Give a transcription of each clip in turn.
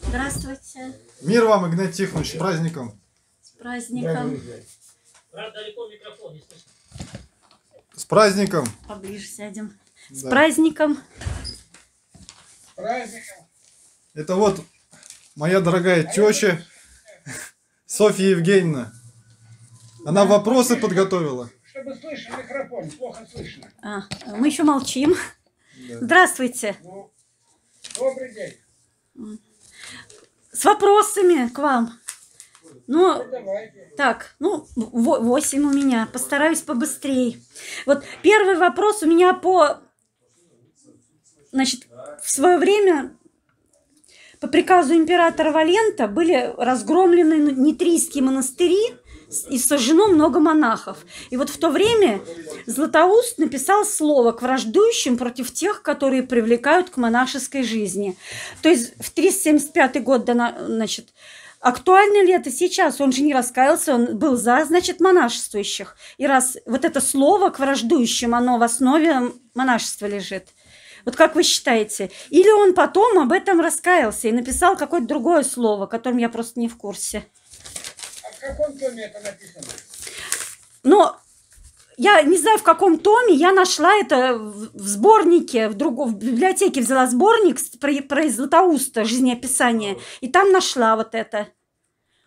Здравствуйте. Мир вам, Игнатий Тихонович, с праздником. С праздником. Далеко микрофон, не слышно. С праздником. Поближе сядем. Да. С праздником. С праздником. Это вот моя дорогая теща Софья Евгеньевна. Она вопросы подготовила. Чтобы слышно микрофон, плохо слышно. Мы еще молчим. Да. Здравствуйте. Ну, добрый день. С вопросами к вам. Ну, так, ну, 8 у меня. Постараюсь побыстрее. Вот первый вопрос у меня по... Значит, в свое время по приказу императора Валента были разгромлены нитрийские монастыри и сожжено много монахов. И вот в то время Златоуст написал слово к враждующим против тех, которые привлекают к монашеской жизни. То есть в 375 год, значит, актуально ли это сейчас? Он же не раскаялся, он был за, значит, монашествующих. И раз вот это слово к враждующим, оно в основе монашества лежит. Вот как вы считаете? Или он потом об этом раскаялся и написал какое-то другое слово, которым я просто не в курсе? А в каком томе это написано? Но я не знаю, в каком томе. Я нашла это в сборнике, в библиотеке взяла сборник про Златоуста, жизнеописание, и там нашла вот это.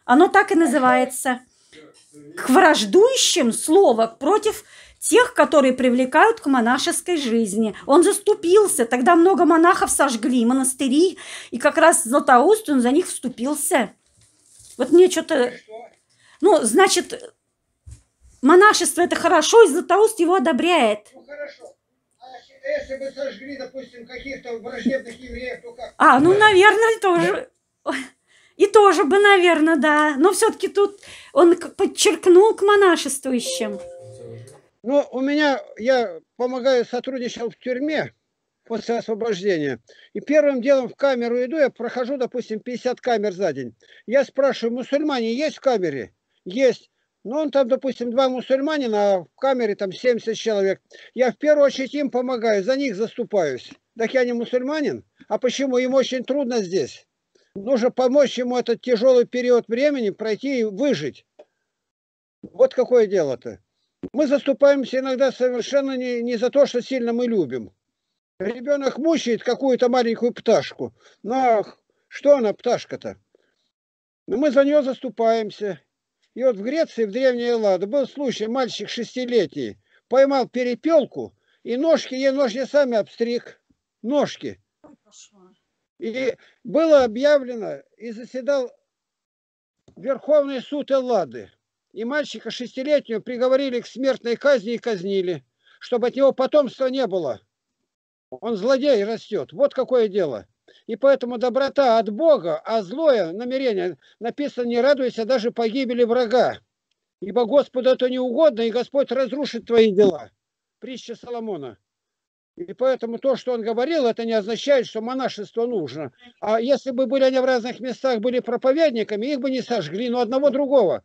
Оно так и называется. К враждующим слово против тех, которые привлекают к монашеской жизни. Он заступился. Тогда много монахов сожгли, монастыри. И как раз Златоуст, он за них вступился. Вот мне что-то... Ну, значит, монашество – это хорошо, и Златоуст его одобряет. Ну, хорошо. А если бы сожгли, допустим, каких-то враждебных евреев, то как? А, ну, наверное, тоже... И тоже бы, наверное, да. Но все-таки тут он подчеркнул к монашествующим. Ну, у меня, я помогаю, сотрудничал в тюрьме после освобождения. И первым делом в камеру иду, я прохожу, допустим, 50 камер за день. Я спрашиваю, мусульмане есть в камере? Есть. Ну, он там, допустим, 2 мусульманина, а в камере там 70 человек. Я в первую очередь им помогаю, за них заступаюсь. Так я не мусульманин. А почему? Им очень трудно здесь. Нужно помочь ему этот тяжелый период времени пройти и выжить. Вот какое дело-то. Мы заступаемся иногда совершенно не за то, что сильно мы любим. Ребенок мучает какую-то маленькую пташку. Но что она, пташка-то? Мы за нее заступаемся. И вот в Греции, в Древней Элладе, был случай, мальчик 6-летний поймал перепелку и ей ножки сами обстриг. Ножки. И было объявлено, и заседал Верховный суд Эллады. И мальчика 6-летнего приговорили к смертной казни и казнили, чтобы от него потомства не было. Он злодей растет. Вот какое дело. И поэтому доброта от Бога, а злое намерение написано: не радуйся даже погибели врага. Ибо Господу это не угодно, и Господь разрушит твои дела. Притча Соломона. И поэтому то, что он говорил, это не означает, что монашество нужно. А если бы были они в разных местах, были проповедниками, их бы не сожгли, но одного другого.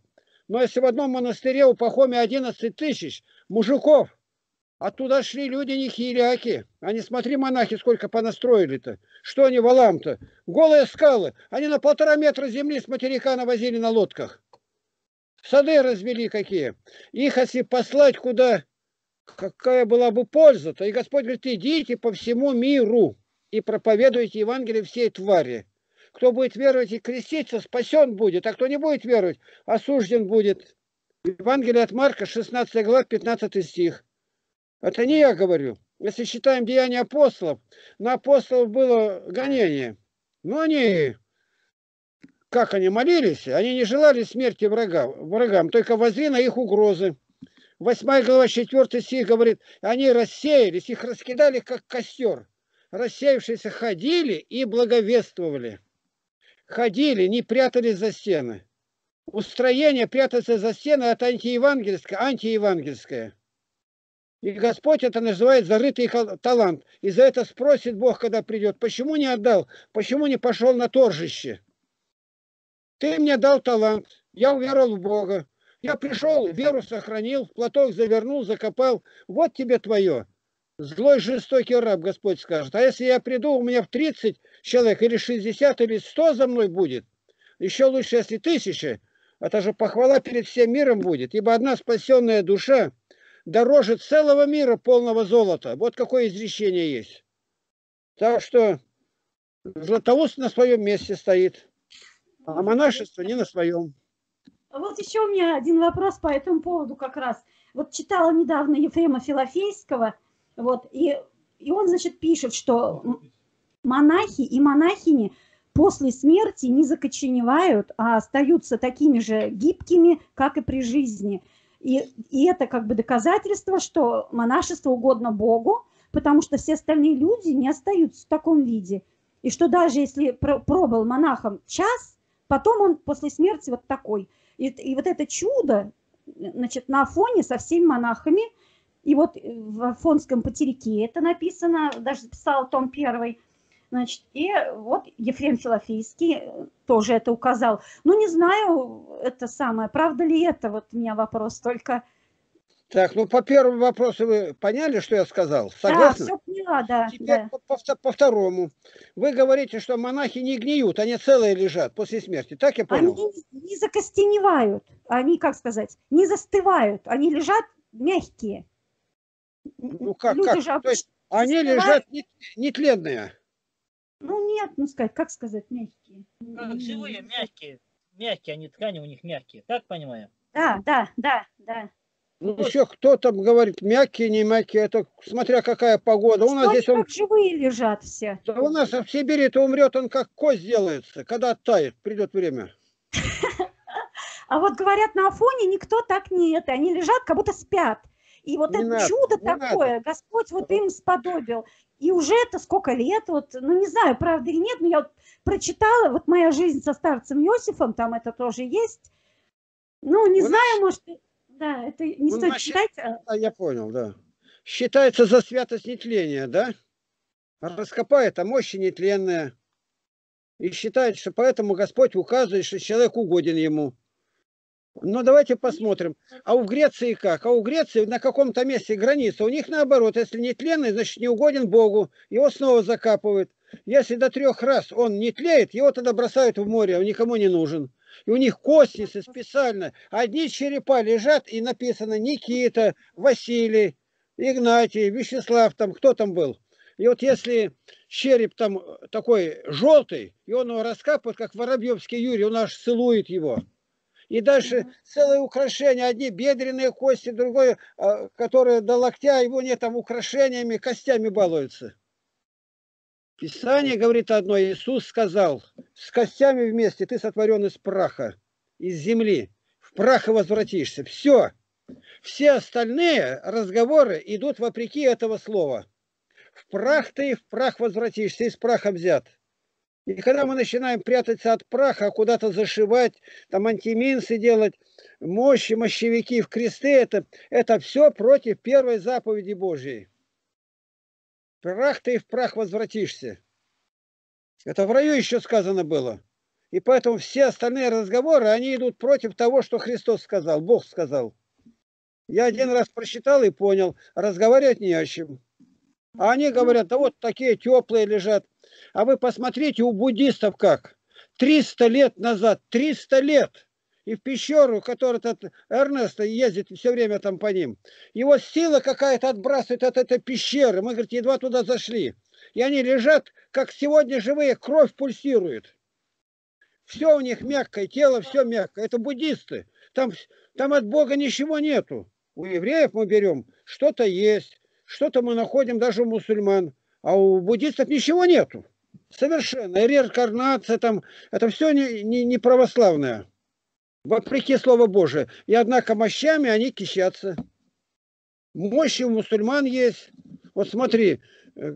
Но если в одном монастыре у Пахомия 11 тысяч мужиков, оттуда шли люди нехиляки. Они, смотри, монахи, сколько понастроили-то. Что они валам-то? Голые скалы. Они на 1,5 метра земли с материка навозили на лодках. Сады развели какие. Их если послать куда... Какая была бы польза-то? И Господь говорит: идите по всему миру и проповедуйте Евангелие всей твари. Кто будет веровать и креститься, спасен будет, а кто не будет веровать, осужден будет. Евангелие от Марка, 16 глава, 15 стих. Это не я говорю. Если считаем деяния апостолов, на апостолов было гонение. Но они, как они молились, они не желали смерти врагам, только возли на их угрозы. 8 глава 4 стих говорит: они рассеялись, их раскидали, как костер. Рассеявшиеся ходили и благовествовали. Ходили, не прятались за стены. Устроение прятаться за стены — это антиевангельское. И Господь это называет зарытый талант. И за это спросит Бог, когда придет: почему не отдал, почему не пошел на торжище? Ты мне дал талант, я уверовал в Бога. Я пришел, веру сохранил, в платок завернул, закопал. Вот тебе твое. Злой жестокий раб, Господь скажет. А если я приду, у меня в 30 человек, или 60, или 100 за мной будет. Еще лучше, если 1000. Это же похвала перед всем миром будет. Ибо одна спасенная душа дороже целого мира, полного золота. Вот какое изречение есть. Так что Златоуст на своем месте стоит, а монашество не на своем. Вот еще у меня один вопрос по этому поводу как раз. Вот читала недавно Ефрема Филофейского, вот, и он, значит, пишет, что монахи и монахини после смерти не закоченевают, а остаются такими же гибкими, как и при жизни. И это как бы доказательство, что монашество угодно Богу, потому что все остальные люди не остаются в таком виде. И что даже если пробыл монахом час, потом он после смерти вот такой. И вот это чудо, значит, на Афоне со всеми монахами, и вот в Афонском Патерике это написано, даже записал том 1, значит, и вот Ефрем Филофейский тоже это указал. Ну, не знаю, это самое, правда ли это, вот у меня вопрос только. Так, ну, по первому вопросу вы поняли, что я сказал? Согласны? Да, все поняла, да. Теперь да. По второму. Вы говорите, что монахи не гниют, они целые лежат после смерти. Так я понял? Они не закостеневают, они, как сказать, не застывают, они лежат мягкие. Ну, как? Люди как? То есть они лежат нетленные? Ну, нет, ну, сказать, как сказать, мягкие. Как живые, мягкие. Мягкие, они ткани у них мягкие. Так понимаю? Да, да, да, да. Ну, еще кто там говорит, мягкие, не мягкие, это смотря какая погода. У нас здесь он... как живые лежат все. Да у нас в Сибири-то умрет, он как кость делается, когда оттает, придет время. А вот говорят, на Афоне никто так не это, они лежат, как будто спят. И вот это чудо такое, Господь вот им сподобил. И уже это сколько лет, вот, ну не знаю, правда или нет, но я вот прочитала, вот моя жизнь со старцем Иосифом, там это тоже есть. Ну, не знаю, может... Да, это не стоит считать. А я понял, да. Считается за святость нетления, да? Раскопает, а мощи нетленная. И считает, что поэтому Господь указывает, что человек угоден ему. Но давайте посмотрим. А у Греции как? А у Греции на каком-то месте граница. У них наоборот, если нетленный, значит не угоден Богу. Его снова закапывают. Если до 3 раз он не тлеет, его тогда бросают в море, он никому не нужен. И у них костницы специально. Одни черепа лежат, и написано Никита, Василий, Игнатий, Вячеслав, там кто там был. И вот если череп там такой желтый, и он его раскапывает, как Воробьевский Юрий, он аж целует его. И дальше целые украшения. Одни бедренные кости, другой, которые до локтя, его нет, там украшениями, костями балуются. Писание говорит одно, Иисус сказал, с костями вместе ты сотворен из праха, из земли, в прах и возвратишься. Все. Все остальные разговоры идут вопреки этого слова. В прах ты, в прах возвратишься, из праха взят. И когда мы начинаем прятаться от праха, куда-то зашивать, там антиминсы делать, мощи, мощевики в кресты, это все против первой заповеди Божьей. Прах ты и в прах возвратишься. Это в раю еще сказано было. И поэтому все остальные разговоры, они идут против того, что Христос сказал, Бог сказал. Я один раз прочитал и понял, разговаривать не о чем. А они говорят, да вот такие теплые лежат. А вы посмотрите, у буддистов как. 300 лет назад, 300 лет. И в пещеру, который этот Эрнест ездит все время там по ним. Его сила какая-то отбрасывает от этой пещеры. Мы, говорит, едва туда зашли. И они лежат, как сегодня живые, кровь пульсирует. Все у них мягкое, тело все мягкое. Это буддисты. Там от Бога ничего нету. У евреев мы берем, что-то есть, что-то мы находим даже у мусульман. А у буддистов ничего нету. Совершенно. Реинкарнация там, это все не православное. Вопреки Слову Божие. И однако мощами они кичатся. Мощи у мусульман есть. Вот смотри,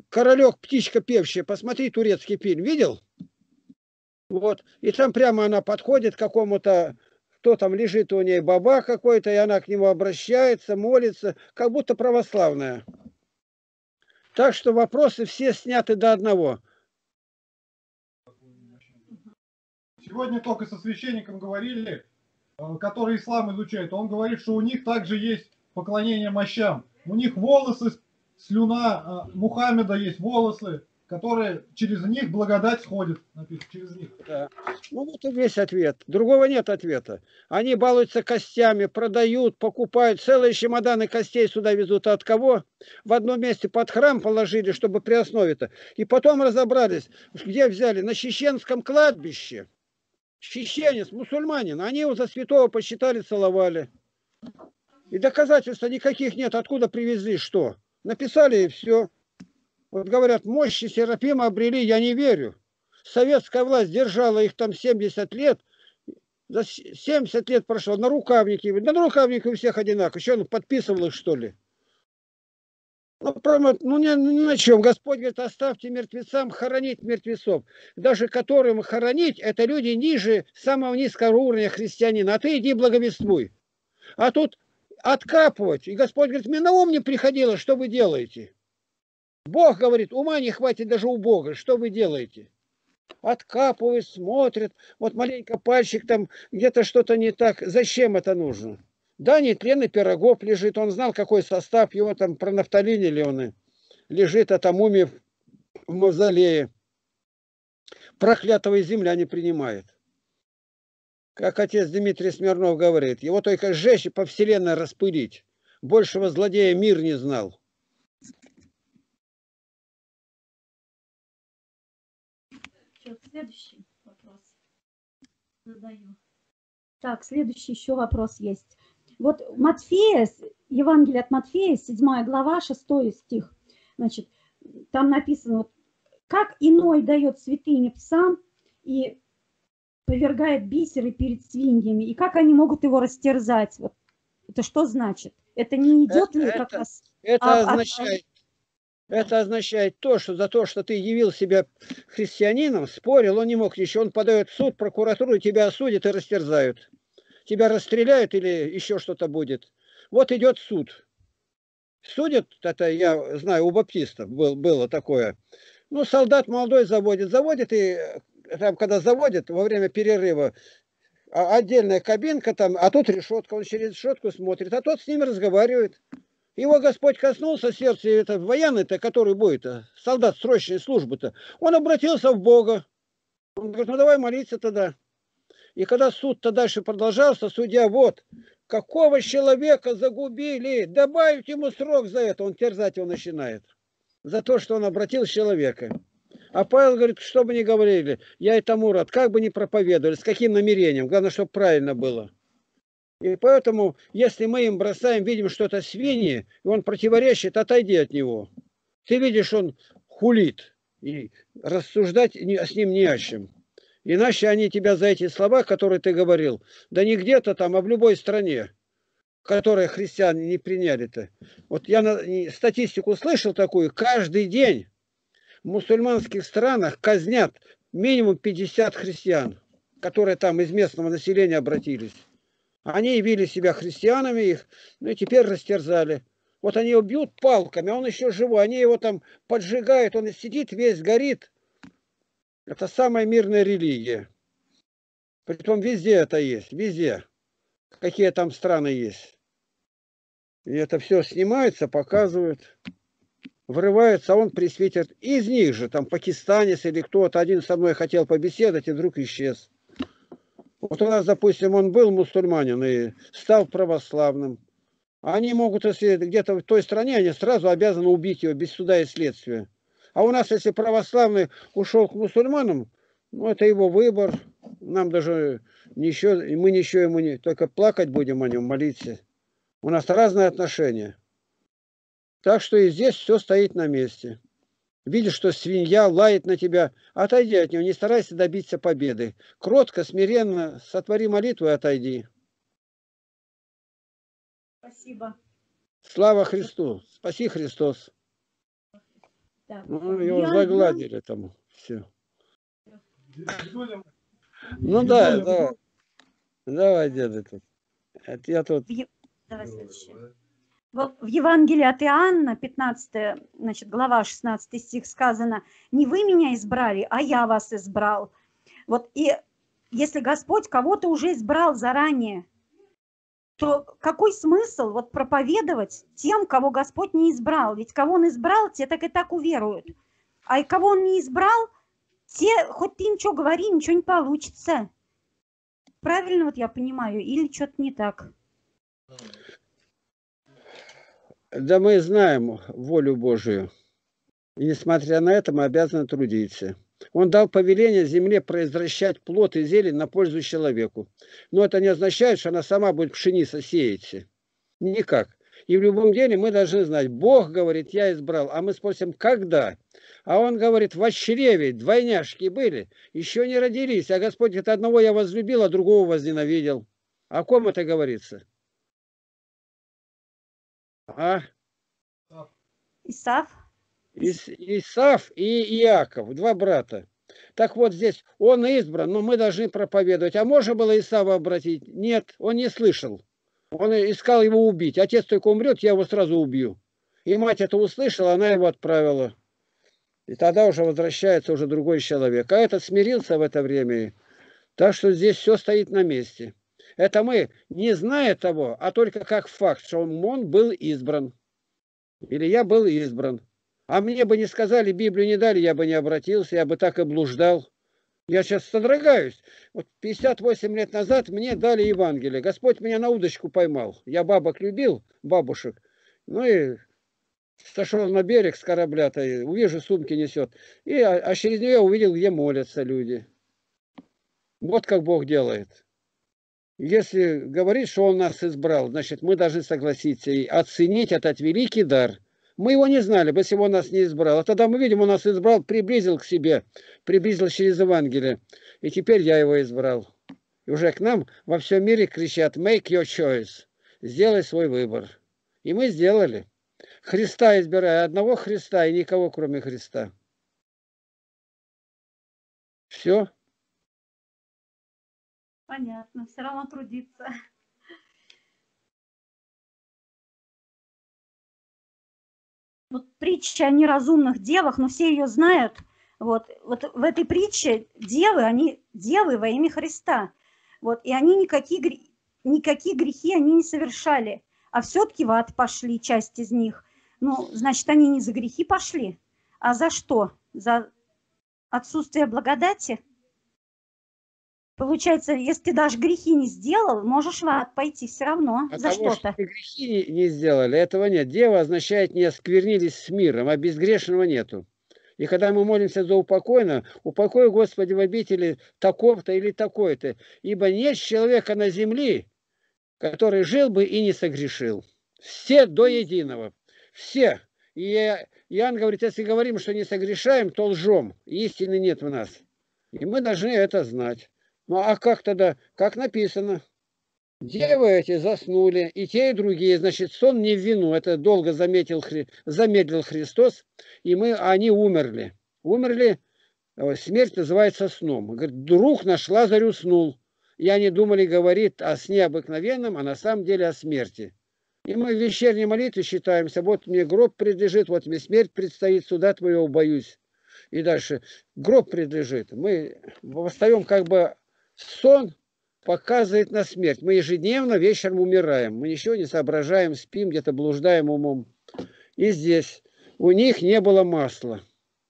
«Королек, птичка певчая», посмотри турецкий фильм, видел? Вот. И там прямо она подходит к какому-то, кто там лежит у нее, баба какой-то, и она к нему обращается, молится, как будто православная. Так что вопросы все сняты до одного. Сегодня только со священником говорили, который ислам изучает, он говорит, что у них также есть поклонение мощам. У них волосы слюна Мухаммеда, есть волосы, которые через них благодать сходит. Написано, через них. Да. Ну вот и весь ответ. Другого нет ответа. Они балуются костями, продают, покупают. Целые чемоданы костей сюда везут. А от кого? В одном месте под храм положили, чтобы при основе-то. И потом разобрались, где взяли. На чеченском кладбище. Чеченец, мусульманин. Они его за святого посчитали, целовали. И доказательств никаких нет. Откуда привезли, что? Написали и все. Вот говорят, мощи Серафима обрели, я не верю. Советская власть держала их там 70 лет. За 70 лет прошло. На рукавнике у всех одинаково. Еще он подписывал их, что ли? Ну, прямо, ну ни на чем. Господь говорит, оставьте мертвецам хоронить мертвецов. Даже которым хоронить, это люди ниже самого низкого уровня христианина. А ты иди благовествуй. А тут откапывать. И Господь говорит, мне на ум не приходило, что вы делаете. Бог говорит, ума не хватит даже у Бога. Что вы делаете? Откапывают, смотрят. Вот маленько пальчик там, где-то что-то не так. Зачем это нужно? Да, нетленный пирогов лежит. Он знал, какой состав его там, пронавтолинили он. Лежит, а там умер в мавзолее. Проклятого земля не принимает. Как отец Дмитрий Смирнов говорит, его только сжечь и по вселенной распылить. Большего злодея мир не знал. Следующий вопрос задаю. Так, следующий еще вопрос есть. Вот Матфея, Евангелие от Матфея, 7 глава, 6 стих. Значит, там написано, как иной дает святыни псам и повергает бисеры перед свиньями, и как они могут его растерзать. Вот. Это что значит? Это не идет ли как раз... Это означает то, что за то, что ты явил себя христианином, спорил, он не мог ничего. Он подает в суд, прокуратуру, тебя осудят и растерзают. Тебя расстреляют или еще что-то будет. Вот идет суд. Судят, это я знаю, у баптистов было такое. Ну, солдат молодой заводит, и там, когда заводят, во время перерыва, отдельная кабинка там, а тут решетка, он через решетку смотрит, а тот с ними разговаривает. Его Господь коснулся сердца, это военный-то, который будет, солдат срочной службы-то, он обратился в Бога. Он говорит, ну давай молиться тогда. И когда суд-то дальше продолжался, судья, вот, какого человека загубили, добавить ему срок за это, он терзать его начинает. За то, что он обратил человека. А Павел говорит, что бы ни говорили, я и тому рад, как бы ни проповедовали, с каким намерением, главное, чтобы правильно было. И поэтому, если мы им бросаем, видим, что это свиньи, и он противоречит, отойди от него. Ты видишь, он хулит, и рассуждать с ним не о чем. Иначе они тебя за эти слова, которые ты говорил, да не где-то там, а в любой стране, которые христиане не приняли-то. Вот я статистику слышал такую, каждый день в мусульманских странах казнят минимум 50 христиан, которые там из местного населения обратились. Они явили себя христианами, их, ну и теперь растерзали. Вот они его бьют палками, а он еще живой. Они его там поджигают, он сидит, весь горит. Это самая мирная религия. Притом везде это есть, везде. Какие там страны есть. И это все снимается, показывают. Врывается, а он пресвитер. Из них же, там пакистанец или кто-то, один со мной хотел побеседовать и вдруг исчез. Вот у нас, допустим, он был мусульманин и стал православным. Они могут, если где-то в той стране, они сразу обязаны убить его без суда и следствия. А у нас, если православный ушел к мусульманам, ну, это его выбор. Нам даже ничего, мы ничего ему не... Только плакать будем о нем, молиться. У нас разные отношения. Так что и здесь все стоит на месте. Видишь, что свинья лает на тебя, отойди от него, не старайся добиться победы. Кротко, смиренно, сотвори молитву и отойди. Спасибо. Слава Христу. Спаси Христос. Так. Ну, его загладили там. Все. Ну да, давай. Давай, деда, тут. Я тут. Давай следующее. В Евангелии от Иоанна, 15, значит, глава, 16 стих сказано, «Не вы меня избрали, а я вас избрал». Вот и если Господь кого-то уже избрал заранее, то какой смысл вот проповедовать тем, кого Господь не избрал? Ведь кого Он избрал, те так и так уверуют. А и кого Он не избрал, те, хоть ты ничего говори, ничего не получится. Правильно вот я понимаю? Или что-то не так? Да мы знаем волю Божию. И несмотря на это, мы обязаны трудиться. Он дал повеление земле произвращать плод и зелень на пользу человеку. Но это не означает, что она сама будет пшеница сеять. Никак. И в любом деле мы должны знать, Бог говорит, я избрал, а мы спросим, когда? А Он говорит, во чреве двойняшки были, еще не родились, а Господь говорит, одного я возлюбил, а другого возненавидел. О ком это говорится? А? Исав. Исав и Иаков, два брата. Так вот здесь он избран, но мы должны проповедовать. А можно было Исава обратить? Нет, он не слышал. Он искал его убить. Отец только умрет, я его сразу убью. И мать это услышала, она его отправила. И тогда уже возвращается уже другой человек. А этот смирился в это время. Так что здесь все стоит на месте. Это мы, не зная того, а только как факт, что он был избран. Или я был избран. А мне бы не сказали, Библию не дали, я бы не обратился, я бы так и блуждал. Я сейчас содрогаюсь. Вот 58 лет назад мне дали Евангелие. Господь меня на удочку поймал. Я бабок любил, бабушек. Ну и сошел на берег с корабля-то, увижу, сумки несет. А через нее увидел, где молятся люди. Вот как Бог делает. Если говорит, что Он нас избрал, значит, мы должны согласиться и оценить этот великий дар. Мы его не знали бы, если бы Он нас не избрал. А тогда мы видим, Он нас избрал, приблизил к себе, приблизил через Евангелие. И теперь я его избрал. И уже к нам во всем мире кричат «Make your choice». Сделай свой выбор. И мы сделали. Христа избирая, одного Христа и никого, кроме Христа. Все? Понятно. Все равно трудиться. Вот притча о неразумных девах, но все ее знают. Вот в этой притче девы, они девы во имя Христа. Вот, и они никакие грехи они не совершали, а все-таки в ад пошли часть из них. Ну, значит, они не за грехи пошли, а за что? За отсутствие благодати? Получается, если ты даже грехи не сделал, можешь в ад пойти все равно за что-то. Что грехи не сделали, этого нет. Дева означает не осквернились с миром, а безгрешного нету. И когда мы молимся за упокойного, упокой, Господи, в обители таков-то или такой-то. Ибо нет человека на земле, который жил бы и не согрешил. Все до единого. Все. И Иоанн говорит, если говорим, что не согрешаем, то лжем. Истины нет в нас. И мы должны это знать. Ну а как тогда, как написано, девы эти заснули, и те, и другие, значит, сон не в вину, это долго замедлил Христос, и они умерли. Умерли, смерть называется сном. Говорит, друг наш Лазарь уснул, и они думали, говорит, о сне обыкновенном, а на самом деле о смерти. И мы в вечерней молитве считаемся, вот мне гроб предлежит, вот мне смерть предстоит, суда твоего боюсь. И дальше, гроб предлежит, мы восстаем как бы... Сон показывает на смерть. Мы ежедневно вечером умираем. Мы ничего не соображаем, спим, где-то блуждаем умом. И здесь у них не было масла.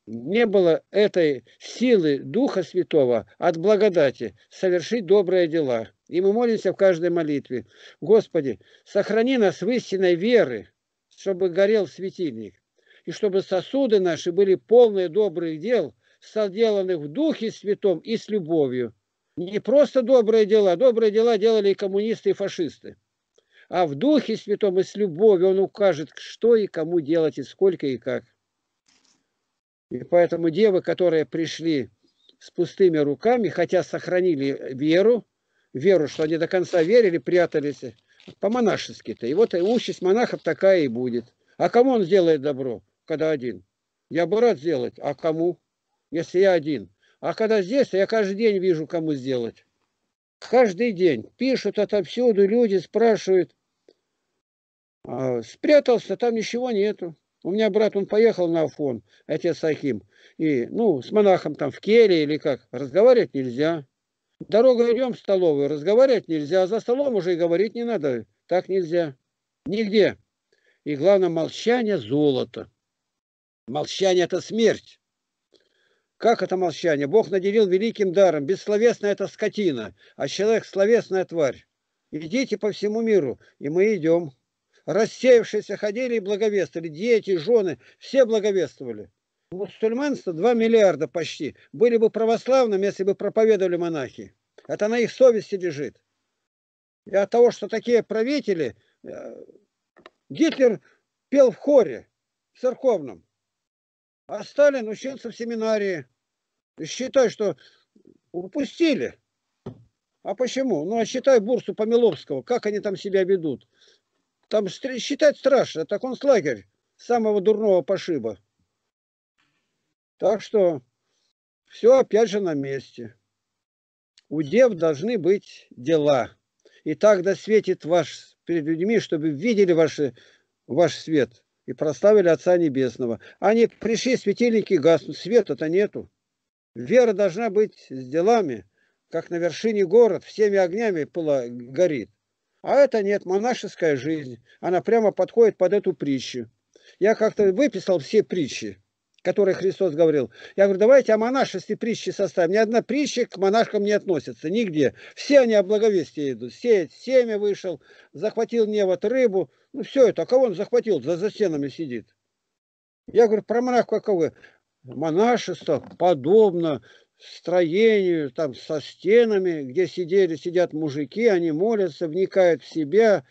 Не было этой силы Духа Святого от благодати совершить добрые дела. И мы молимся в каждой молитве. Господи, сохрани нас в истинной веры, чтобы горел светильник. И чтобы сосуды наши были полны добрых дел, соделанных в Духе Святом и с любовью. Не просто добрые дела. Добрые дела делали и коммунисты, и фашисты. А в Духе Святом и с любовью Он укажет, что и кому делать, и сколько, и как. И поэтому девы, которые пришли с пустыми руками, хотя сохранили веру, что они до конца верили, прятались, по-монашески-то. И вот участь монахов такая и будет. А кому он сделает добро, когда один? Я бы рад сделать, а кому, если я один? А когда здесь, я каждый день вижу, кому сделать. Каждый день. Пишут отовсюду, люди спрашивают. Спрятался, там ничего нету. У меня брат, он поехал на Афон, отец Ахим. И, ну, с монахом там в келье или как. Разговаривать нельзя. Дорогой идем в столовую, разговаривать нельзя. За столом уже и говорить не надо. Так нельзя. Нигде. И главное, молчание – золото. Молчание – это смерть. Как это молчание? Бог наделил великим даром. Бессловесная – это скотина, а человек – словесная тварь. Идите по всему миру, и мы идем. Рассеявшиеся ходили и благовествовали. Дети, жены, все благовествовали. Мусульманство 2 миллиарда почти. Были бы православным, если бы проповедовали монахи. Это на их совести лежит. И от того, что такие правители... Гитлер пел в хоре, в церковном. А Сталин учился в семинарии. Считай, что упустили. А почему? Ну, а считай бурсу Помиловского, как они там себя ведут. Там считать страшно, так он концлагерь самого дурного пошиба. Так что все опять же на месте. У дев должны быть дела. И так досветит ваш перед людьми, чтобы видели ваш свет и прославили Отца Небесного. Они пришли, светильники гаснут, света-то нету. Вера должна быть с делами, как на вершине город, всеми огнями горит. А это нет, монашеская жизнь, она прямо подходит под эту притчу. Я как-то выписал все притчи, которые Христос говорил. Я говорю, давайте о монашестве притчи составим. Ни одна притча к монашкам не относится, нигде. Все они о благовестии идут. Сеять семя вышел, захватил невод рыбу. Ну все это, а кого он захватил? За стенами сидит. Я говорю, про монахов каковы? Монашество подобно строению, там со стенами, где сидят мужики, они молятся, вникают в себя,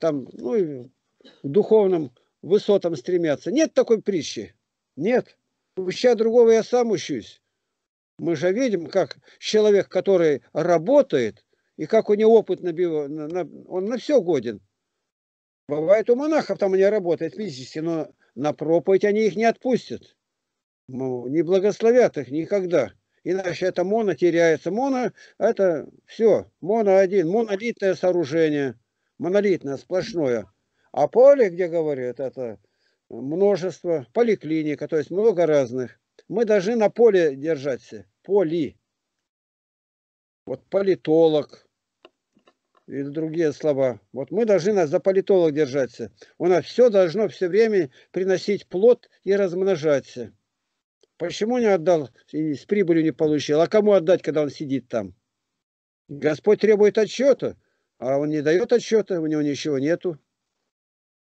там, ну, к духовным высотам стремятся. Нет такой притчи. Нет, уча другого я сам учусь. Мы же видим, как человек, который работает, и как у него опыт он на все годен. Бывает, у монахов там они работают физически, но на проповедь они их не отпустят. Не благословят их никогда. Иначе это моно теряется. Моно – это все. Моно один. Монолитное сооружение. Монолитное, сплошное. А поле, где говорят, это... множество, поликлиника, то есть много разных. Мы должны на поле держаться. Поли. Вот политолог и другие слова. Вот мы должны за политолог держаться. У нас все должно все время приносить плод и размножаться. Почему не отдал и с прибылью не получил? А кому отдать, когда он сидит там? Господь требует отчета, а он не дает отчета, у него ничего нету.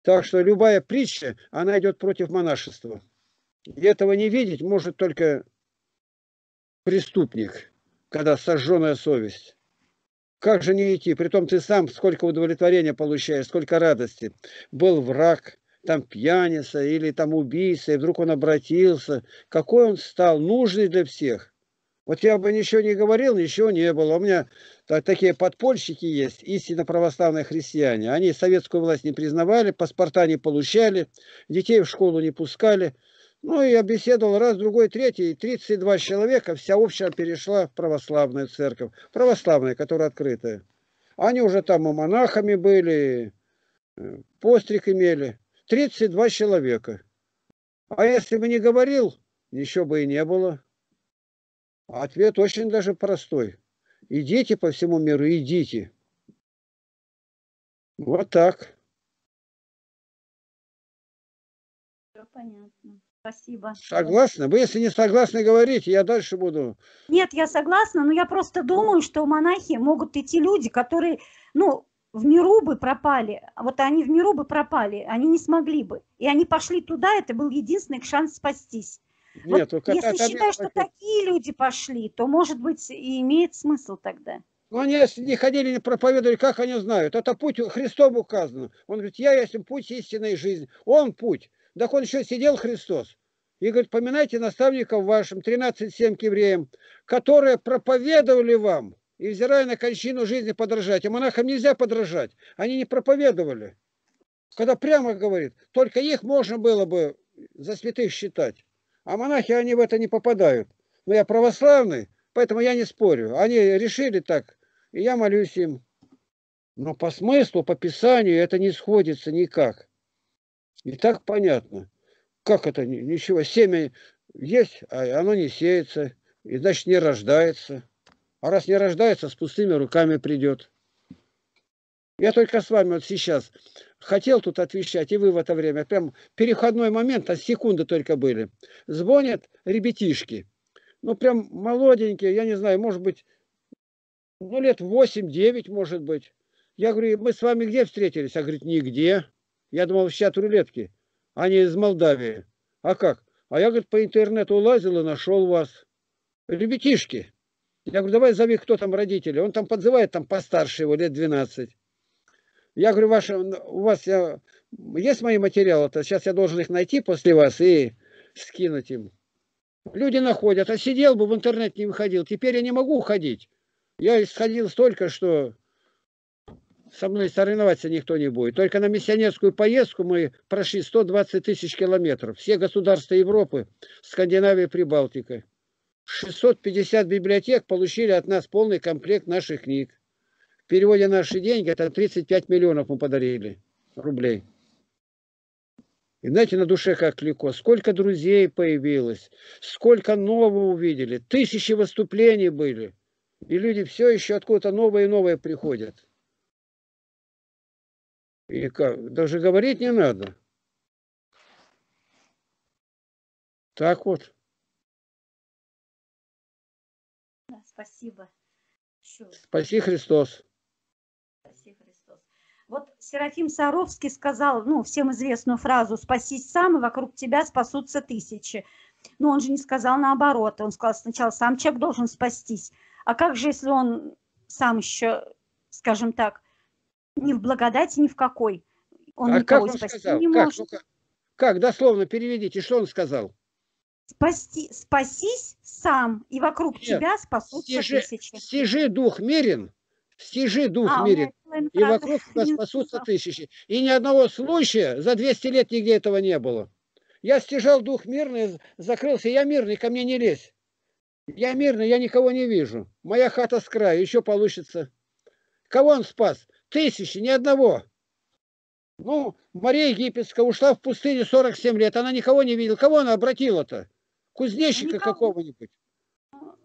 Так что любая притча, она идет против монашества. И этого не видеть может только преступник, когда сожженная совесть. Как же не идти? Притом ты сам сколько удовлетворения получаешь, сколько радости. Был враг, там пьяница или там убийца, и вдруг он обратился. Какой он стал, нужный для всех. Вот я бы ничего не говорил, ничего не было. У меня такие подпольщики есть, истинно православные христиане. Они советскую власть не признавали, паспорта не получали, детей в школу не пускали. Ну, я беседовал раз, другой, третий, и 32 человека, вся общая перешла в православную церковь. Православная, которая открытая. Они уже там и монахами были, постриг имели. 32 человека. А если бы не говорил, ничего бы и не было. Ответ очень даже простой. Идите по всему миру, идите. Вот так. Все понятно. Спасибо. Согласна? Вы, если не согласны, говорите, я дальше буду. Нет, я согласна, но я просто думаю, что у монахи могут идти люди, которые, ну, в миру бы пропали, вот они в миру бы пропали, они не смогли бы. И они пошли туда, это был единственный шанс спастись. Нет, вот, если считаешь, что такие люди пошли, то, может быть, и имеет смысл тогда. Ну, они если не ходили, не проповедовали, как они знают? Это путь Христом указан. Он говорит, я есть путь истинной жизни. Он путь. Так он еще сидел, Христос. И говорит, поминайте наставников вашим, 13:7 к евреям, которые проповедовали вам, и взирая на кончину жизни подражать. А монахам нельзя подражать. Они не проповедовали. Когда прямо говорит, только их можно было бы за святых считать. А монахи, они в это не попадают. Но я православный, поэтому я не спорю. Они решили так, и я молюсь им. Но по смыслу, по Писанию это не сходится никак. И так понятно. Как это? Ничего. Семя есть, а оно не сеется. И значит не рождается. А раз не рождается, с пустыми руками придет. Я только с вами вот сейчас хотел тут отвечать, и вы в это время. Прям переходной момент, а секунды только были. Звонят ребятишки. Ну, прям молоденькие, я не знаю, может быть, ну, лет 8-9, может быть. Я говорю, мы с вами где встретились? А говорит, нигде. Я думал, в чат рулетки. Они из Молдавии. А как? А я, говорит, по интернету лазил и нашел вас. Ребятишки. Я говорю, давай зови, кто там родители. Он там подзывает, там постарше его, лет 12. Я говорю, у вас есть мои материалы-то? Сейчас я должен их найти после вас и скинуть им. Люди находят. А сидел бы в интернет, не выходил. Теперь я не могу уходить. Я исходил столько, что со мной соревноваться никто не будет. Только на миссионерскую поездку мы прошли 120 тысяч километров. Все государства Европы, Скандинавия, Прибалтика. 650 библиотек получили от нас полный комплект наших книг. В переводе наши деньги, это 35 миллионов мы подарили рублей. И знаете, на душе как легко. Сколько друзей появилось, сколько нового увидели. Тысячи выступлений были. И люди все еще откуда-то новые и новые приходят. И как, даже говорить не надо. Так вот. Спасибо. Спаси Христос. Спаси Христос. Вот Серафим Саровский сказал, ну, всем известную фразу: «Спасись сам, и вокруг тебя спасутся тысячи». Но он же не сказал наоборот. Он сказал сначала сам человек должен спастись. А как же, если он сам еще, скажем так, ни в благодати, ни в какой? Он никого спасти не может. Как? Дословно переведите, что он сказал? Спасись сам, и вокруг тебя спасутся тысячи. Стяжи дух мирен, стяжи дух мирен, и вокруг тебя спасутся тысячи. И ни одного случая за 200 лет нигде этого не было. Я стяжал дух мирный, закрылся, я мирный, ко мне не лезь. Я мирный, я никого не вижу. Моя хата с краю, еще получится. Кого он спас? Тысячи, ни одного. Ну, Мария Египетская ушла в пустыню 47 лет, она никого не видела. Кого она обратила-то? Кузнечика какого-нибудь.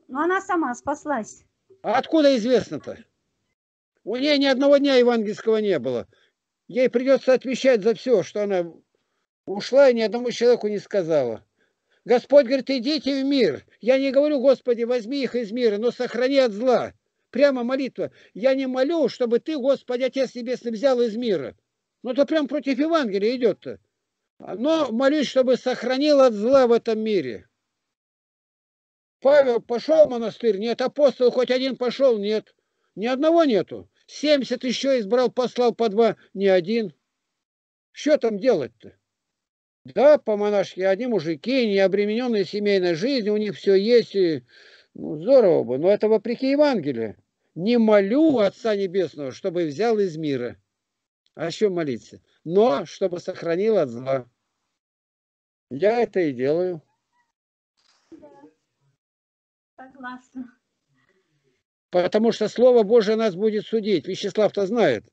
Но она сама спаслась. А откуда известно-то? У нее ни одного дня евангельского не было. Ей придется отвечать за все, что она ушла и ни одному человеку не сказала. Господь говорит, идите в мир. Я не говорю, Господи, возьми их из мира, но сохрани от зла. Прямо молитва. Я не молю, чтобы ты, Господи, Отец Небесный, взял из мира. Ну, это прям против Евангелия идет-то. Но молюсь, чтобы сохранил от зла в этом мире. Павел пошел в монастырь? Нет. Апостол хоть один пошел? Нет. Ни одного нету. 70 еще избрал, послал по 2, ни один. Что там делать-то? Да, по-монашески одни мужики, не обремененные семейной жизнью, у них все есть. И... Ну, здорово бы. Но это вопреки Евангелию. Не молю Отца Небесного, чтобы взял из мира. А еще молиться? Но чтобы сохранил от зла. Я это и делаю. Да. Согласна. Потому что Слово Божие нас будет судить. Вячеслав-то знает.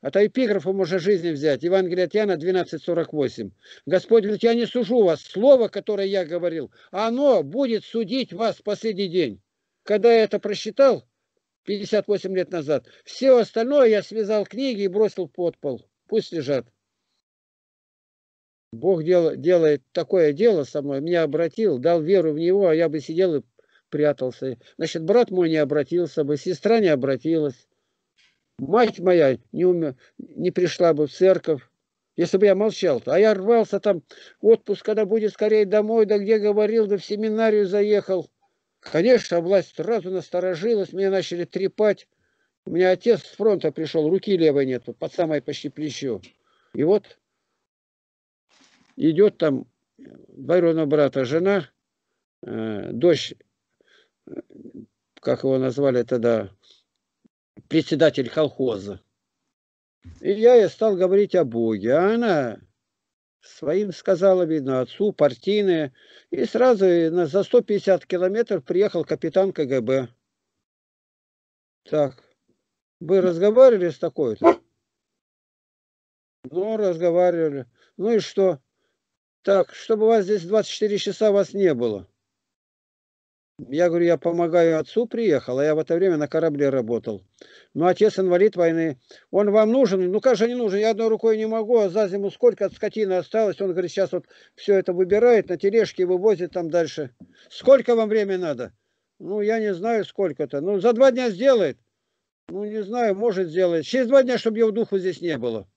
От эпиграфа можно жизни взять. Евангелие от Иоанна 12:48. Господь говорит, я не сужу вас. Слово, которое я говорил, оно будет судить вас в последний день. Когда я это прочитал, 58 лет назад. Все остальное я связал книги и бросил под пол. Пусть лежат. Бог делает такое дело со мной. Меня обратил, дал веру в Него, а я бы сидел и прятался. Значит, брат мой не обратился бы, сестра не обратилась. Мать моя не пришла бы в церковь, если бы я молчал-то. А я рвался там, отпуск, когда будет скорее домой, да где говорил, да в семинарию заехал. Конечно, власть сразу насторожилась, меня начали трепать. У меня отец с фронта пришел, руки левой нету, под самое почти плечо. И вот идет там двоюродного брата жена, дочь, как его назвали тогда, председатель колхоза. И я ей стал говорить о Боге, а она... Своим сказала, видно, отцу, партийные. И сразу за 150 километров приехал капитан КГБ. Так, вы разговаривали с такой-то? Ну, разговаривали. Ну и что? Так, чтобы у вас здесь 24 часа вас не было. Я говорю, я помогаю отцу, приехал, а я в это время на корабле работал. Ну, отец инвалид войны, он вам нужен? Ну, как же не нужен, я одной рукой не могу, а за зиму сколько от скотины осталось? Он говорит, сейчас вот все это выбирает, на тележке вывозит там дальше. Сколько вам времени надо? Ну, я не знаю, сколько-то. Ну, за 2 дня сделает. Ну, не знаю, может сделать. Через 2 дня, чтобы его духу здесь не было.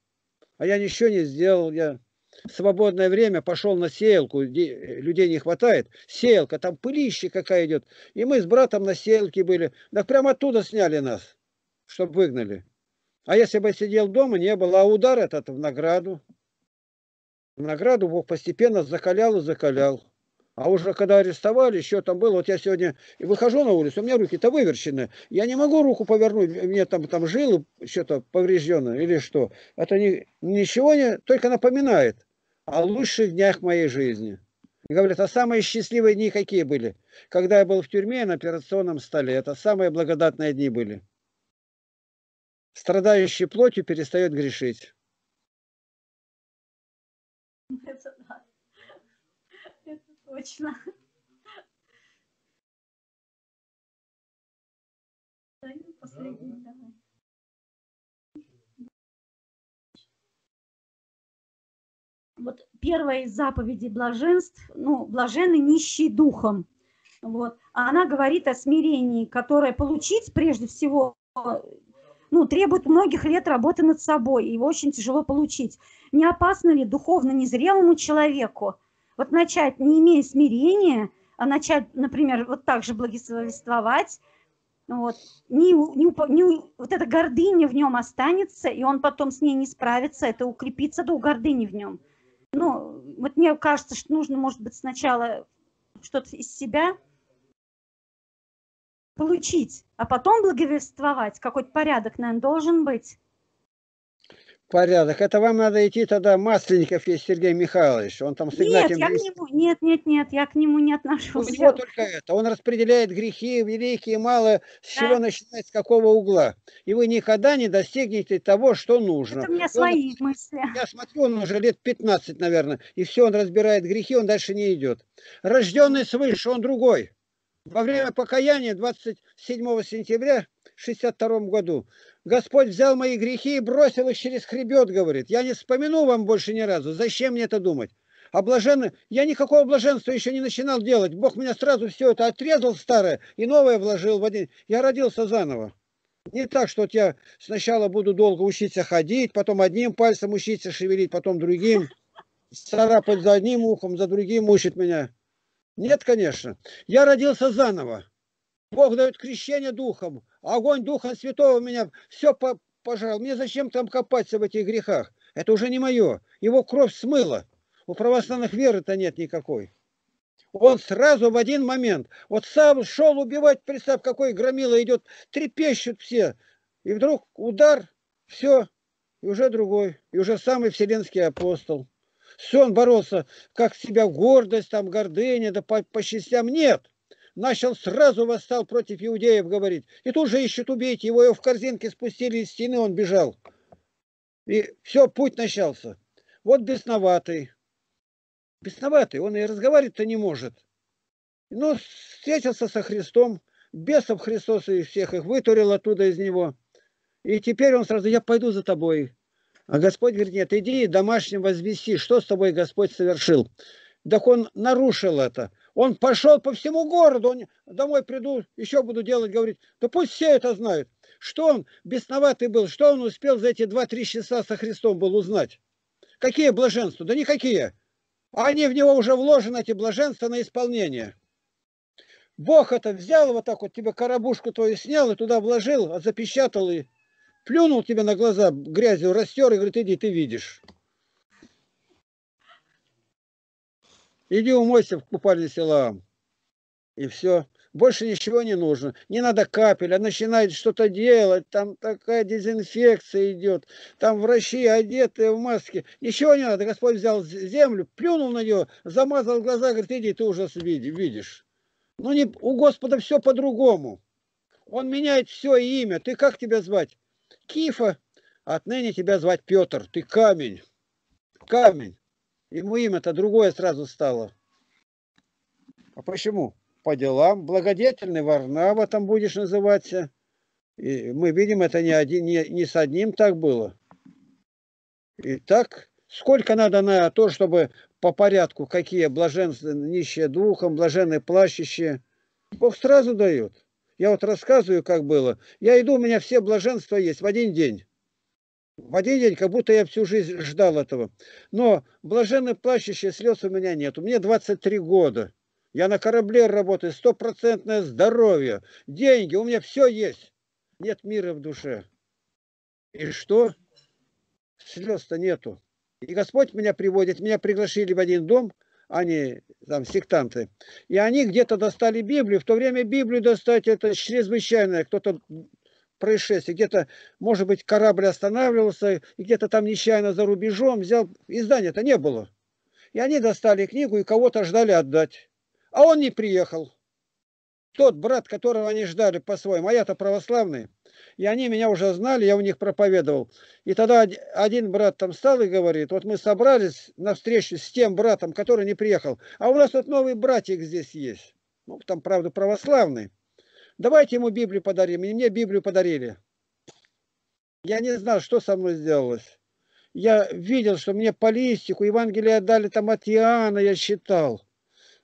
А я ничего не сделал, я... Свободное время пошел на сеялку, людей не хватает. Сеялка, там пылище какая идет. И мы с братом на сеялке были. Так прямо оттуда сняли нас, чтобы выгнали. А если бы я сидел дома, не было. А удар этот в награду. В награду Бог постепенно закалял и закалял. А уже когда арестовали, еще там было. Вот я сегодня выхожу на улицу, у меня руки-то выверчены. Я не могу руку повернуть. Мне там жилы что-то повреждено или что. Это ничего не, только напоминает о лучших днях моей жизни. И говорят, а самые счастливые дни какие были? Когда я был в тюрьме на операционном столе. Это самые благодатные дни были. Страдающий плотью перестает грешить. Точно. Последний, давай. Вот первая из заповедей блаженств, ну, блаженны нищие духом. Вот. А она говорит о смирении, которое получить прежде всего, ну, требует многих лет работы над собой, и его очень тяжело получить. Не опасно ли духовно незрелому человеку вот начать, не имея смирения, а начать, например, вот так же благовествовать, вот, вот эта гордыня в нем останется, и он потом с ней не справится, это укрепится до гордыни в нем. Ну, вот мне кажется, что нужно, может быть, сначала что-то из себя получить, а потом благовествовать. Какой-то порядок, наверное, должен быть. Порядок. Это вам надо идти тогда, Масленников есть Сергей Михайлович. Он там с Игнатием... Нет, я к нему, нет, я к нему не отношусь. У него только это. Он распределяет грехи, великие, малые, с чего начинать, с какого угла. И вы никогда не достигнете того, что нужно. Это у меня свои мысли. Я смотрю, он уже лет 15, наверное, и все, он разбирает грехи, он дальше не идет. Рожденный свыше, он другой. Во время покаяния 27 сентября 1962 году Господь взял мои грехи и бросил их через хребет, говорит. Я не вспомяну вам больше ни разу. Зачем мне это думать? А блаженный... Я никакого блаженства еще не начинал делать. Бог меня сразу все это отрезал старое и новое вложил в один. Я родился заново. Не так, что вот я сначала буду долго учиться ходить, потом одним пальцем учиться шевелить, потом другим. Царапать за одним ухом, за другим мучит меня. Нет, конечно. Я родился заново. Бог дает крещение духом. Огонь Духа Святого меня все пожрал. Мне зачем там копаться в этих грехах? Это уже не мое. Его кровь смыла. У православных веры-то нет никакой. Он сразу в один момент. Вот сам шел убивать, представь, какой громила идет. Трепещут все. И вдруг удар, все. И уже другой. И уже самый вселенский апостол. Все, он боролся, как себя гордость, там, гордыня, да по частям. Нет. Начал сразу восстал против иудеев, говорить. И тут же ищут убить его. Его в корзинке спустили из стены, он бежал. И все, путь начался. Вот бесноватый. Бесноватый, он и разговаривать-то не может. Но встретился со Христом. Бесов Христос и всех их вытурил оттуда из него. И теперь он сразу, я пойду за тобой. А Господь говорит, нет, иди домашним возвести, что с тобой Господь совершил. Так он нарушил это. Он пошел по всему городу, он домой приду, еще буду делать, говорить. Да пусть все это знают. Что он бесноватый был, что он успел за эти 2-3 часа со Христом был узнать. Какие блаженства? Да никакие. А они в него уже вложены, эти блаженства, на исполнение. Бог это взял, вот так вот тебе коробушку твою снял и туда вложил, запечатал и плюнул тебе на глаза грязью, растер и говорит, иди, ты видишь. Иди умойся в купальне Силаам. И все. Больше ничего не нужно. Не надо капель, а начинает что-то делать. Там такая дезинфекция идет. Там врачи одетые в маске. Ничего не надо. Господь взял землю, плюнул на нее, замазал глаза, говорит, иди, ты ужас видишь. Ну, не, у Господа все по-другому. Он меняет все и имя. Ты как тебя звать? Кифа. Отныне тебя звать Петр. Ты камень. Камень. Ему имя-то другое сразу стало. А почему? по делам. Благодетельный Варнава там будешь называться. И мы видим, это не с одним так было. И так, сколько надо на то, чтобы по порядку, какие блаженные нищие духом, блаженные плачущие. Бог сразу дает. Я вот рассказываю, как было. Я иду, у меня все блаженства есть в один день. В один день, как будто я всю жизнь ждал этого. Но блаженный плачущий слез у меня нет. Мне 23 года. Я на корабле работаю, стопроцентное здоровье, деньги, у меня все есть. Нет мира в душе. И что? Слез-то нету. И Господь меня приводит. Меня пригласили в один дом, они там сектанты. И они где-то достали Библию. В то время Библию достать это чрезвычайное. Кто-то происшествие. Где-то, может быть, корабль останавливался, и где-то там нечаянно за рубежом взял. Издания-то не было. И они достали книгу и кого-то ждали отдать. А он не приехал. Тот брат, которого они ждали по-своему, а я-то православный, и они меня уже знали, я у них проповедовал. И тогда один брат там встал и говорит, вот мы собрались на встречу с тем братом, который не приехал, а у нас тут новый братик здесь есть, ну там, правда, православный. Давайте ему Библию подарим, и мне Библию подарили. Я не знал, что со мной сделалось. Я видел, что мне по листику Евангелие отдали там от Иоанна, я считал.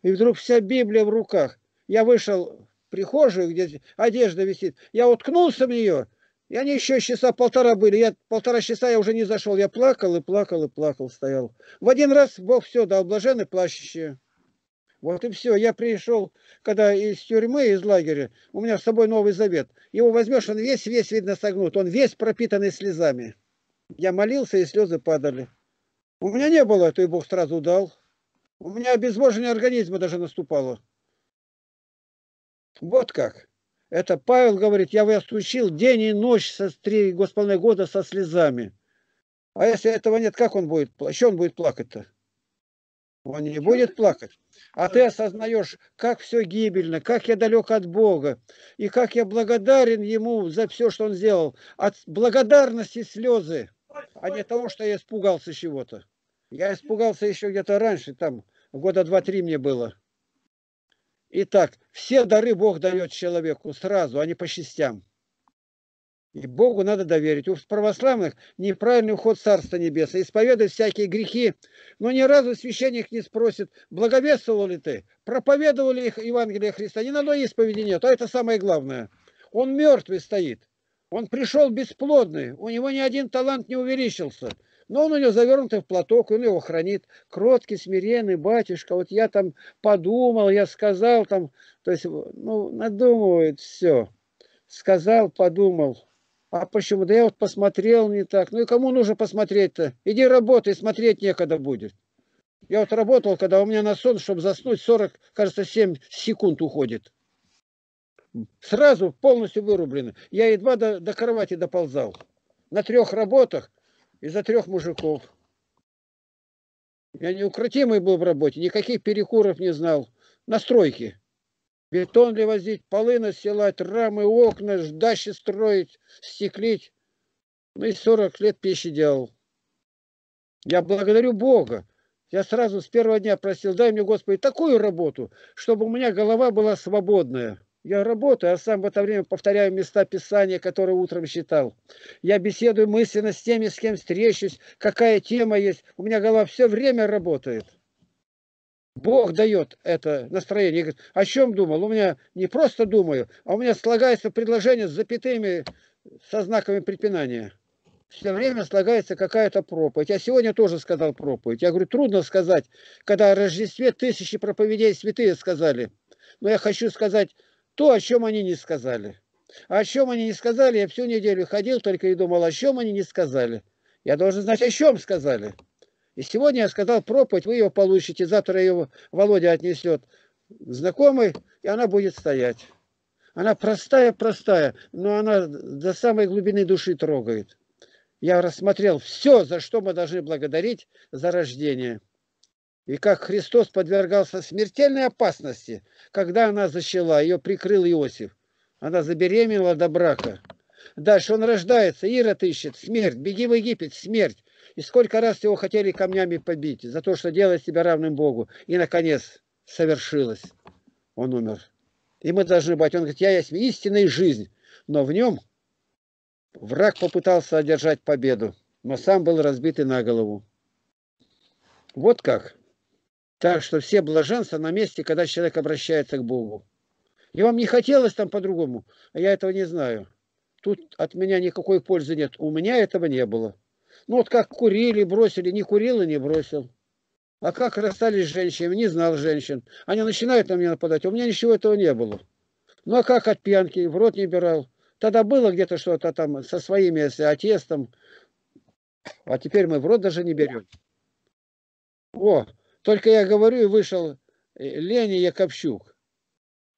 И вдруг вся Библия в руках. Я вышел в прихожую, где одежда висит. Я уткнулся в нее. И они еще часа полтора были. Полтора часа я уже не зашел. Я плакал и плакал и плакал, стоял. В один раз Бог все дал, блаженны плачущие. Вот и все. Я пришел, когда из тюрьмы, из лагеря, у меня с собой Новый Завет. Его возьмешь, он весь видно согнут. Он весь пропитанный слезами. Я молился, и слезы падали. У меня не было, то и Бог сразу дал. У меня обезвоживание организма даже наступало. Вот как. Это Павел говорит, я вас учил день и ночь со 3,5 года со слезами. А если этого нет, как он будет плакать? Что он будет плакать-то? Он не будет плакать. А ты осознаешь, как все гибельно, как я далек от Бога, и как я благодарен Ему за все, что Он сделал. От благодарности слезы, а не того, что я испугался чего-то. Я испугался еще где-то раньше, там, года 2-3 мне было. Итак, все дары Бог дает человеку сразу, а не по частям. И Богу надо доверить. У православных неправильный уход Царства Небесного. Исповедуют всякие грехи, но ни разу священник не спросит, благовествовал ли ты, проповедовал ли Евангелие Христа. Ни одной исповеди нет, а это самое главное. Он мертвый стоит, он пришел бесплодный, у него ни один талант не увеличился. Но он у него завернутый в платок, и он его хранит. Кроткий, смиренный батюшка. Вот я там подумал, я сказал там. То есть, ну, надумывает все. Сказал, подумал. А почему? Да я вот посмотрел не так. Ну и кому нужно посмотреть-то? Иди работай, смотреть некогда будет. Я вот работал, когда у меня на сон, чтобы заснуть, 40, кажется, 7 секунд уходит. Сразу полностью вырублено. Я едва до кровати доползал. На 3 работах. Из-за 3 мужиков. Я неукротимый был в работе, никаких перекуров не знал. На стройке. Бетон ли возить, полы настилать, рамы, окна, дачи строить, стеклить. Ну и 40 лет пищи делал. Я благодарю Бога. Я сразу с первого дня просил, дай мне, Господи, такую работу, чтобы у меня голова была свободная. Я работаю, а сам в это время повторяю места Писания, которые утром читал. Я беседую мысленно с теми, с кем встречусь, какая тема есть. У меня голова все время работает. Бог дает это настроение. Я говорю, о чем думал? У меня не просто думаю, а у меня слагается предложение с запятыми, со знаками препинания. Все время слагается какая-то проповедь. Я сегодня тоже сказал проповедь. Я говорю, трудно сказать, когда о Рождестве тысячи проповедей святые сказали. Но я хочу сказать... то, о чем они не сказали. А о чем они не сказали, я всю неделю ходил только и думал, о чем они не сказали. Я должен знать, о чем сказали. И сегодня я сказал проповедь, вы ее получите, завтра ее Володя отнесет знакомый, и она будет стоять. Она простая-простая, но она до самой глубины души трогает. Я рассмотрел все, за что мы должны благодарить за рождение. И как Христос подвергался смертельной опасности, когда она зачала, ее прикрыл Иосиф. Она забеременела до брака. Дальше он рождается, Ирод ищет, смерть, беги в Египет, смерть. И сколько раз его хотели камнями побить за то, что делает себя равным Богу. И, наконец, совершилось. он умер. И мы должны быть, он говорит, я есть истинная жизнь. Но в нем враг попытался одержать победу, но сам был разбитый на голову. Вот как. Так что все блаженства на месте, когда человек обращается к Богу. И вам не хотелось там по-другому, а я этого не знаю. Тут от меня никакой пользы нет. У меня этого не было. Ну вот как курили, бросили, не курил и не бросил. А как расстались с женщинами, не знал женщин. Они начинают на меня нападать, у меня ничего этого не было. Ну а как от пьянки, в рот не брал. Тогда было где-то что-то там со своими, если отец там. А теперь мы в рот даже не берем. О, только я говорю, и вышел Лени Яковчук.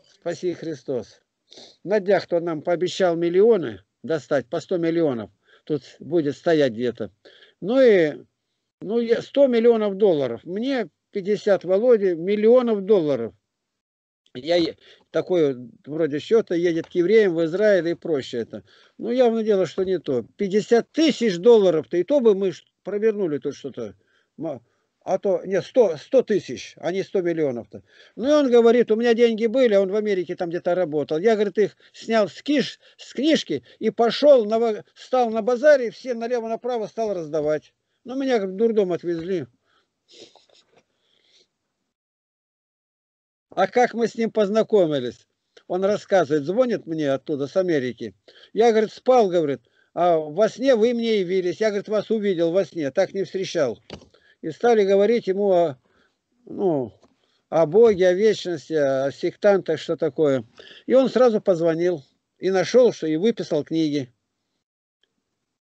Спаси Христос. На днях, кто нам пообещал миллионы достать, по 100 миллионов, тут будет стоять где-то. Ну, 100 миллионов долларов. Мне 50, Володе, миллионов долларов. Я такой вроде счета едет к евреям в Израиль и проще это. Ну, явно дело, что не то. 50 тысяч долларов-то, и то бы мы провернули тут что-то. А то, нет, 100 тысяч, а не 100 миллионов-то. Ну, и он говорит, у меня деньги были, он в Америке там где-то работал. Я, говорит, их снял с книжки и пошел, встал на базаре, и всем налево-направо стал раздавать. Ну, меня как в дурдом отвезли. А как мы с ним познакомились? Он рассказывает, звонит мне оттуда, с Америки. Я, говорит, спал, говорит, а во сне вы мне явились. Я, говорит, вас увидел во сне, так не встречал. И стали говорить ему о Боге, о вечности, о сектантах, что такое. И он сразу позвонил и нашел, что и выписал книги.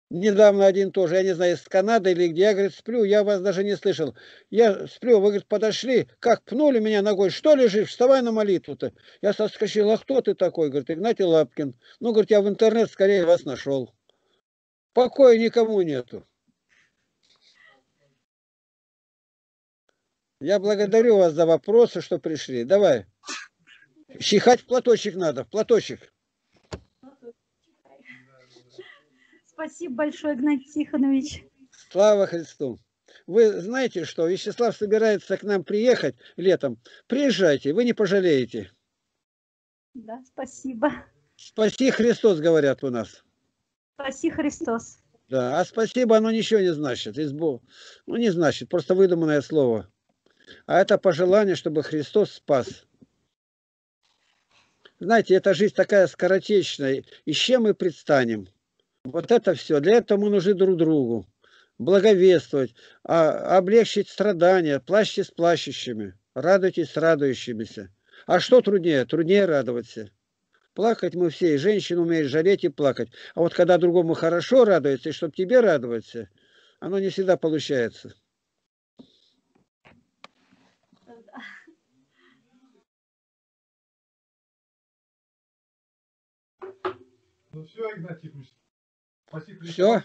Недавно один тоже, я не знаю, из Канады или где. Я, говорит, сплю, я вас даже не слышал. Я сплю, вы, говорит, подошли, как пнули меня ногой. Что лежишь, вставай на молитву-то. Я соскочил, а кто ты такой? Говорит, Игнатий Лапкин. Ну, говорит, я в интернет скорее вас нашел. Покоя никому нету. Я благодарю вас за вопросы, что пришли. Давай. Чихать в платочек надо, в платочек. Спасибо большое, Игнатий Тихонович. Слава Христу. Вы знаете, что Вячеслав собирается к нам приехать летом. Приезжайте, вы не пожалеете. Да, спасибо. Спаси Христос, говорят у нас. Спаси Христос. Да, а спасибо, оно ничего не значит. Избо... Ну, не значит, просто выдуманное слово. А это пожелание, чтобы Христос спас. Знаете, эта жизнь такая скоротечная. И с чем мы предстанем? Вот это все. Для этого мы нужны друг другу. Благовествовать, облегчить страдания, плачьте с плачущими, радуйтесь с радующимися. А что труднее? Труднее радоваться. Плакать мы все, и женщина умеет жалеть и плакать. А вот когда другому хорошо радуется, и чтобы тебе радоваться, оно не всегда получается. Ну все, Игнатий Тихонович. Все?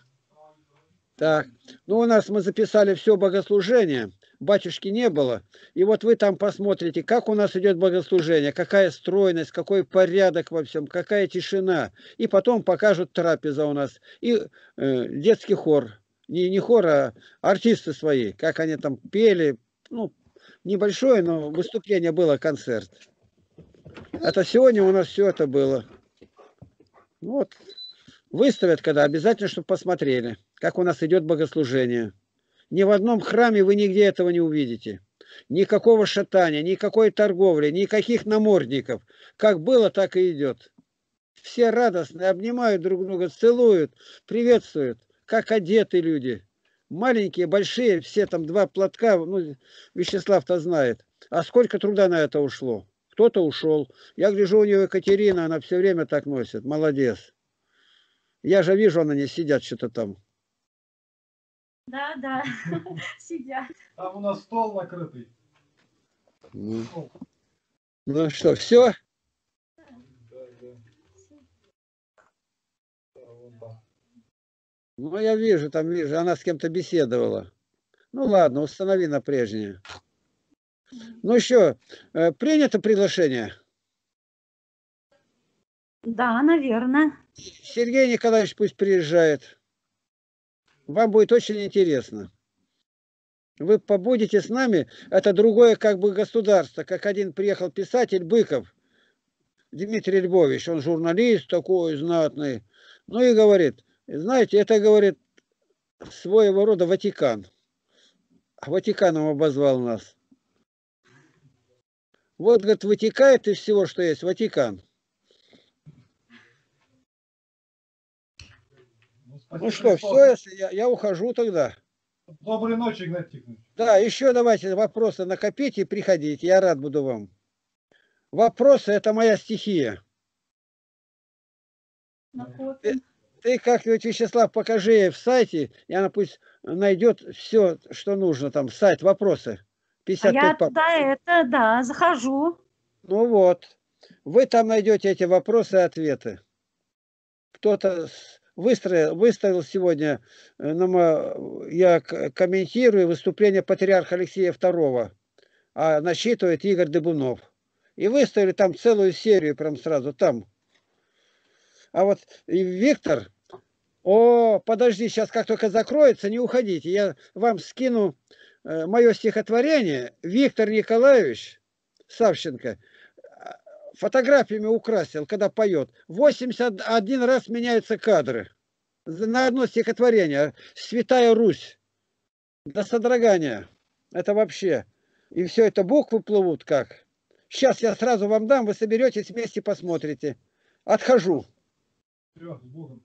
Так. Ну, у нас мы записали все богослужение. Батюшки не было. И вот вы там посмотрите, как у нас идет богослужение, какая стройность, какой порядок во всем, какая тишина. И потом покажут трапеза у нас. И детский хор. Не хор, а артисты свои. Как они там пели. Ну, небольшое, но выступление было, концерт. Это сегодня у нас все это было. Вот. Выставят, когда обязательно, чтобы посмотрели, как у нас идет богослужение. Ни в одном храме вы нигде этого не увидите. Никакого шатания, никакой торговли, никаких намордников. Как было, так и идет. Все радостно обнимают друг друга, целуют, приветствуют. Как одеты люди. Маленькие, большие, все там два платка. Ну, Вячеслав-то знает. А сколько труда на это ушло? Кто-то ушел. Я гляжу, у нее Екатерина, она все время так носит. Молодец. Я же вижу, они сидят что-то там. Да, да, сидят. Там у нас стол накрытый. Ну что, все? Ну, я вижу, там вижу, она с кем-то беседовала. Ну, ладно, установи на прежнее. Ну, еще, принято приглашение? Да, наверное. Сергей Николаевич пусть приезжает. Вам будет очень интересно. Вы побудете с нами, это другое как бы государство. Как один приехал писатель Быков, Дмитрий Львович, он журналист такой знатный. Ну и говорит, знаете, это, говорит, своего рода Ватикан. Ватиканом обозвал нас. Вот, говорит, вытекает из всего, что есть, Ватикан. Ну что, все, я ухожу тогда. Доброй ночи, Игнатий Тихонович. Да, еще давайте вопросы накопите и приходите, я рад буду вам. Вопросы — это моя стихия. Ты как-нибудь, Вячеслав, покажи в сайте, и она пусть найдет все, что нужно, там, сайт, вопросы. 55 я папа. Да, это, да, захожу. Ну вот, вы там найдете эти вопросы и ответы. Кто-то выставил сегодня, я комментирую выступление патриарха Алексея II, а насчитывает Игорь Дыбунов. И выставили там целую серию, прям сразу там. А вот и Виктор, подожди, сейчас как только закроется, не уходите, я вам скину мое стихотворение. Виктор Николаевич Савченко фотографиями украсил, когда поет. 81 раз меняются кадры на одно стихотворение. Святая Русь. До содрогания. Это вообще. И все это буквы плывут как. Сейчас я сразу вам дам, вы соберетесь вместе, посмотрите. Отхожу. Все, с Богом.